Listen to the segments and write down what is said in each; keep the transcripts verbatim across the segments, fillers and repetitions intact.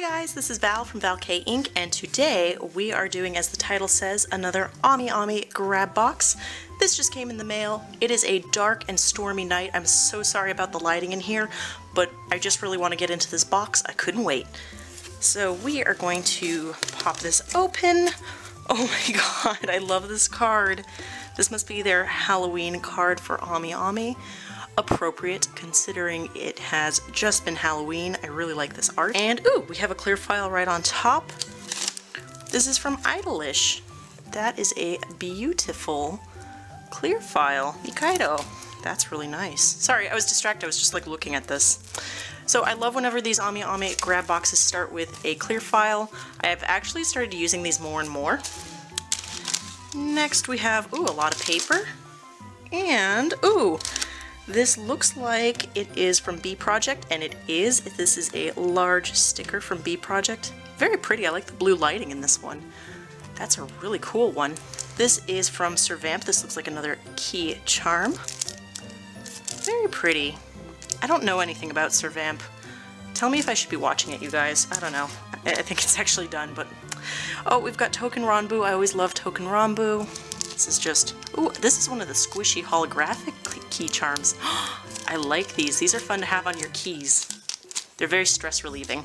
Hi guys, this is Val from Val K. Incorporated and today we are doing, as the title says, another AmiAmi grab box. This just came in the mail. It is a dark and stormy night. I'm so sorry about the lighting in here, but I just really want to get into this box. I couldn't wait. So we are going to pop this open. Oh my god, I love this card. This must be their Halloween card for AmiAmi. Appropriate considering it has just been Halloween. I really like this art. And ooh, we have a clear file right on top. This is from Idolish. That is a beautiful clear file. Mikaido. That's really nice. Sorry, I was distracted. I was just like looking at this. So I love whenever these AmiAmi grab boxes start with a clear file. I have actually started using these more and more. Next we have, ooh, a lot of paper. And ooh, this looks like it is from B Project, and it is. This is a large sticker from B Project. Very pretty. I like the blue lighting in this one. That's a really cool one. This is from Servamp. This looks like another key charm. Very pretty. I don't know anything about Servamp. Tell me if I should be watching it, you guys. I don't know. I, I think it's actually done, but... Oh, we've got Touken Ranbu. I always love Touken Ranbu. This is just... Ooh, this is one of the squishy holographic key charms. I like these. These are fun to have on your keys. They're very stress relieving.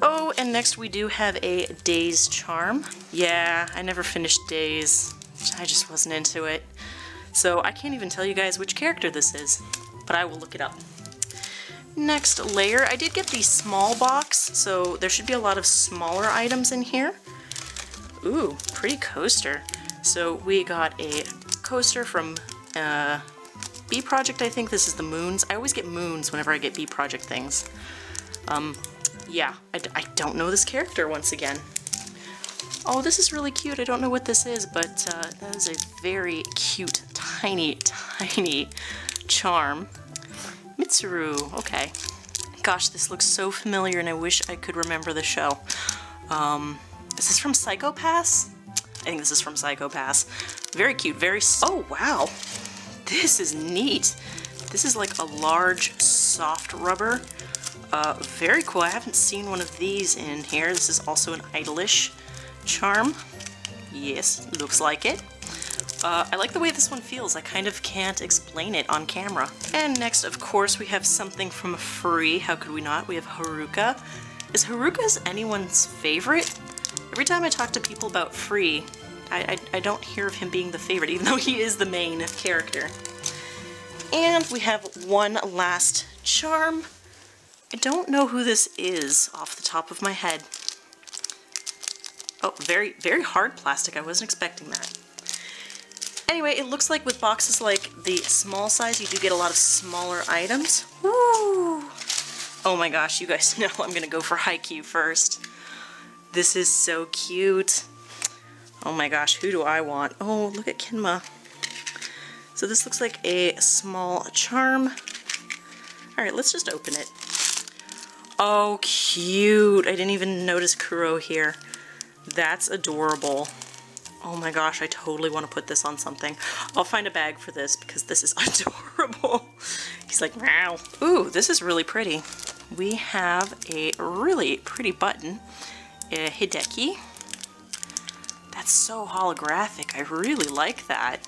Oh, and next we do have a Days charm. Yeah, I never finished Days. I just wasn't into it. So I can't even tell you guys which character this is, but I will look it up. Next layer. I did get the small box, so there should be a lot of smaller items in here. Ooh, pretty coaster. So we got a coaster from uh, B Project, I think. This is the Moons. I always get Moons whenever I get B Project things. Um, yeah, I, d I don't know this character once again. Oh, this is really cute. I don't know what this is, but uh, that is a very cute, tiny, tiny charm. Mitsuru, okay. Gosh, this looks so familiar and I wish I could remember the show. Um, is this from Psycho Pass? I think this is from Psycho Pass. Very cute, very... Oh, wow. This is neat. This is like a large, soft rubber. Uh, very cool. I haven't seen one of these in here. This is also an Idolish charm. Yes, looks like it. Uh, I like the way this one feels. I kind of can't explain it on camera. And next, of course, we have something from Free. How could we not? We have Haruka. Is Haruka's anyone's favorite? Every time I talk to people about Free, I, I, I don't hear of him being the favorite, even though he is the main character. And we have one last charm. I don't know who this is off the top of my head. Oh, very, very hard plastic. I wasn't expecting that. Anyway, it looks like with boxes like the small size, you do get a lot of smaller items. Woo! Oh my gosh, you guys know I'm gonna go for Haikyuu first. This is so cute. Oh my gosh, who do I want? Oh, look at Kinma. So this looks like a small charm. All right, let's just open it. Oh, cute. I didn't even notice Kuro here. That's adorable. Oh my gosh, I totally want to put this on something. I'll find a bag for this because this is adorable. He's like, wow. Ooh, this is really pretty. We have a really pretty button. Uh, Hideki. That's so holographic. I really like that.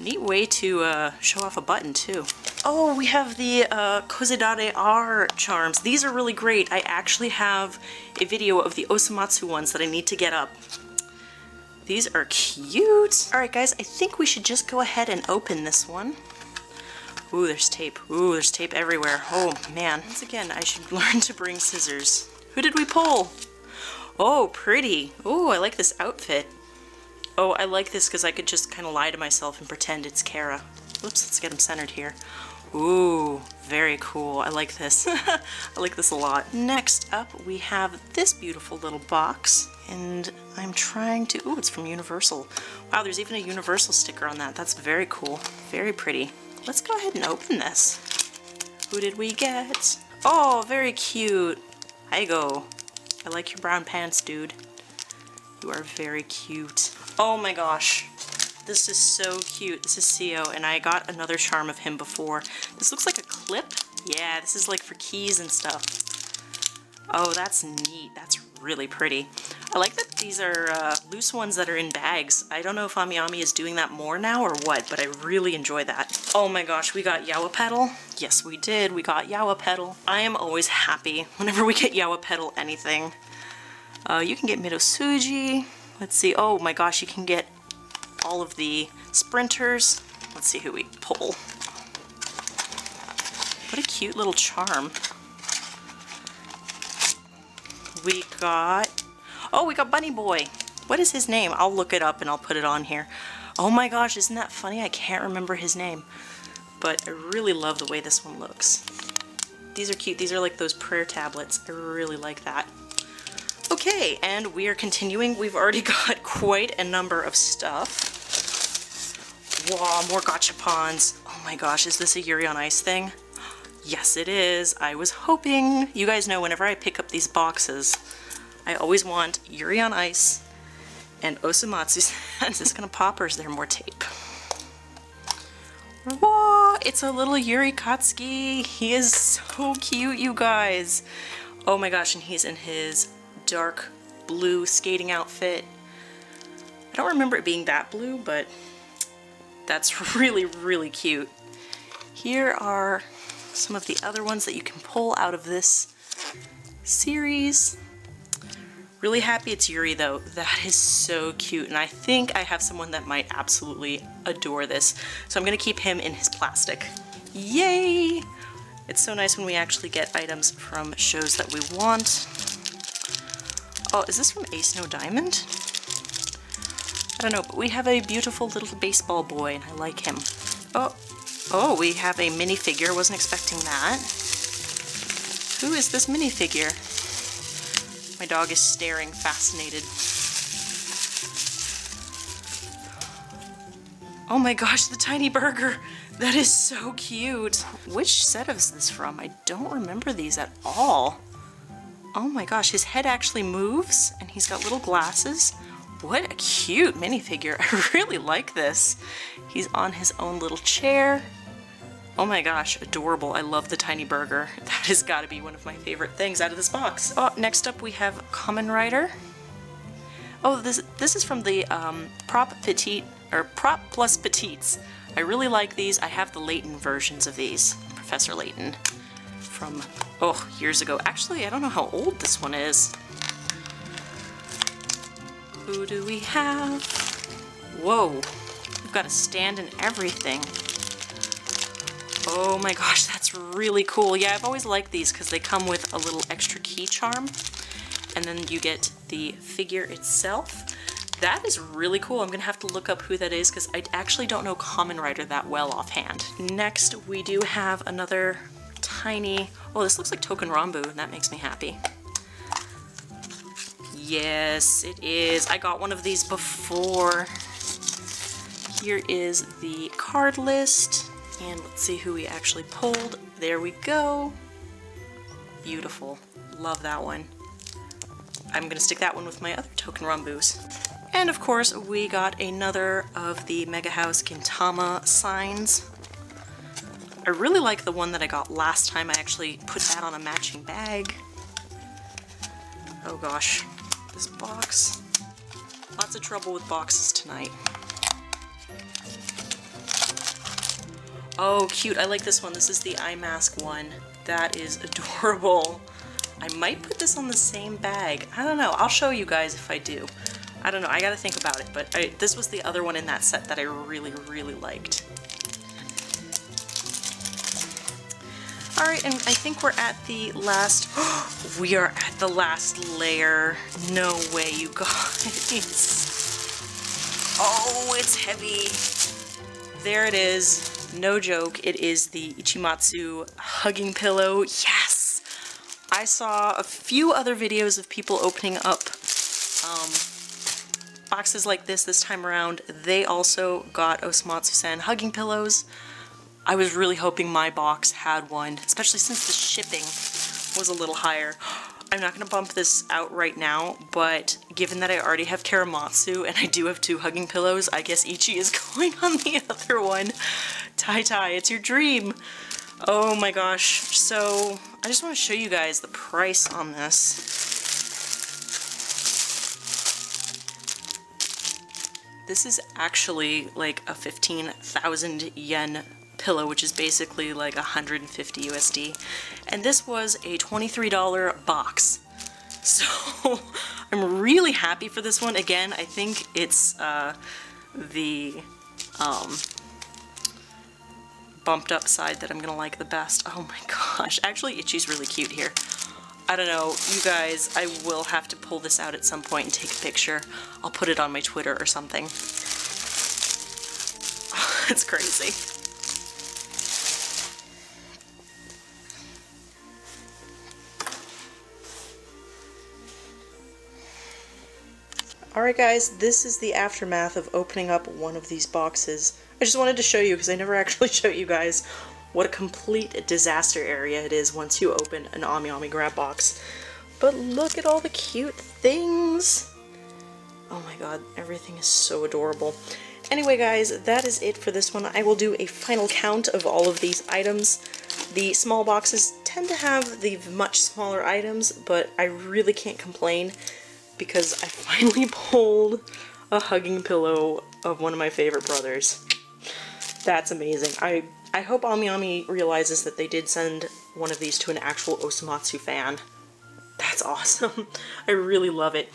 Neat way to uh, show off a button too. Oh, we have the uh, Kozidare R charms. These are really great. I actually have a video of the Osomatsu ones that I need to get up. These are cute. Alright guys, I think we should just go ahead and open this one. Ooh, there's tape. Ooh, there's tape everywhere. Oh man. Once again, I should learn to bring scissors. Who did we pull? Oh, pretty. Oh, I like this outfit. Oh, I like this because I could just kind of lie to myself and pretend it's Kara. Oops, let's get him centered here. Ooh, very cool. I like this. I like this a lot. Next up, we have this beautiful little box. And I'm trying to... Ooh, it's from Universal. Wow, there's even a Universal sticker on that. That's very cool. Very pretty. Let's go ahead and open this. Who did we get? Oh, very cute. I go. I like your brown pants, dude. You are very cute. Oh my gosh. This is so cute. This is C E O, and I got another charm of him before. This looks like a clip. Yeah, this is like for keys and stuff. Oh, that's neat. That's really pretty. I like that these are uh, loose ones that are in bags. I don't know if AmiAmi is doing that more now or what, but I really enjoy that. Oh my gosh, we got Yowamushi Pedal. Yes, we did. We got Yowamushi Pedal. I am always happy whenever we get Yowamushi Pedal anything. Uh, you can get Midosuji. Let's see. Oh my gosh, you can get all of the sprinters. Let's see who we pull. What a cute little charm. We got... Oh, we got Bunny Boy. What is his name? I'll look it up and I'll put it on here. Oh my gosh, isn't that funny? I can't remember his name. But I really love the way this one looks. These are cute. These are like those prayer tablets. I really like that. Okay, and we are continuing. We've already got quite a number of stuff. Wow, more gachapons. Oh my gosh, is this a Yuri on Ice thing? Yes, it is. I was hoping. You guys know whenever I pick up these boxes, I always want Yuri on Ice and Osomatsu-san. Is this going to pop or is there more tape? Whoa, it's a little Yuri Katsuki. He is so cute, you guys. Oh my gosh, and he's in his dark blue skating outfit. I don't remember it being that blue, but... that's really, really cute. Here are some of the other ones that you can pull out of this series. Really happy it's Yuri though. That is so cute, and I think I have someone that might absolutely adore this. So I'm gonna keep him in his plastic. Yay! It's so nice when we actually get items from shows that we want. Oh, is this from Ace No Diamond? I don't know, but we have a beautiful little baseball boy, and I like him. Oh, oh, we have a minifigure. Wasn't expecting that. Who is this minifigure? My dog is staring, fascinated. Oh my gosh, the tiny burger! That is so cute! Which set is this from? I don't remember these at all. Oh my gosh, his head actually moves, and he's got little glasses. What a cute minifigure. I really like this. He's on his own little chair. Oh my gosh, adorable. I love the tiny burger. That has got to be one of my favorite things out of this box. Oh, next up we have Kamen Rider. Oh, this this is from the um, Prop Petite, or Prop Plus Petites. I really like these. I have the Layton versions of these. Professor Layton from, oh, years ago. Actually, I don't know how old this one is. Who do we have? Whoa, we've got a stand and everything. Oh my gosh, that's really cool. Yeah, I've always liked these because they come with a little extra key charm. And then you get the figure itself. That is really cool. I'm gonna have to look up who that is because I actually don't know Kamen Rider that well offhand. Next, we do have another tiny, oh, this looks like Touken Ranbu, and that makes me happy. Yes, it is. I got one of these before. Here is the card list. And let's see who we actually pulled. There we go. Beautiful. Love that one. I'm going to stick that one with my other Touken Ranbus. And of course, we got another of the Mega House Gintama signs. I really like the one that I got last time. I actually put that on a matching bag. Oh gosh. This box. Lots of trouble with boxes tonight. Oh, cute. I like this one. This is the eye mask one. That is adorable. I might put this on the same bag. I don't know. I'll show you guys if I do. I don't know. I gotta think about it, but I, this was the other one in that set that I really, really liked. Alright, and I think we're at the last, we are at the last layer. No way, you guys. Oh, it's heavy. There it is. No joke, it is the Ichimatsu hugging pillow. Yes! I saw a few other videos of people opening up um, boxes like this this time around. They also got Osomatsu-san hugging pillows. I was really hoping my box had one, especially since the shipping was a little higher. I'm not going to bump this out right now, but given that I already have Karamatsu and I do have two hugging pillows, I guess Ichi is going on the other one. Tai Tai, it's your dream! Oh my gosh, so I just want to show you guys the price on this. This is actually like a fifteen thousand yen pillow, which is basically like one hundred fifty U S D. And this was a twenty-three dollar box. So I'm really happy for this one. Again, I think it's uh, the um, bumped up side that I'm gonna like the best. Oh my gosh. Actually, Ichi's really cute here. I don't know, you guys, I will have to pull this out at some point and take a picture. I'll put it on my Twitter or something. Oh, it's crazy. Alright guys, this is the aftermath of opening up one of these boxes. I just wanted to show you because I never actually showed you guys what a complete disaster area it is once you open an AmiAmi grab box. But look at all the cute things! Oh my god, everything is so adorable. Anyway guys, that is it for this one. I will do a final count of all of these items. The small boxes tend to have the much smaller items, but I really can't complain, because I finally pulled a hugging pillow of one of my favorite brothers. That's amazing. I, I hope AmiAmi realizes that they did send one of these to an actual Osomatsu fan. That's awesome. I really love it.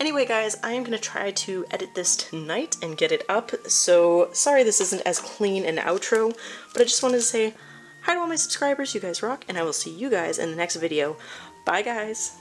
Anyway guys, I am going to try to edit this tonight and get it up, so sorry this isn't as clean an outro, but I just wanted to say hi to all my subscribers, you guys rock, and I will see you guys in the next video. Bye guys!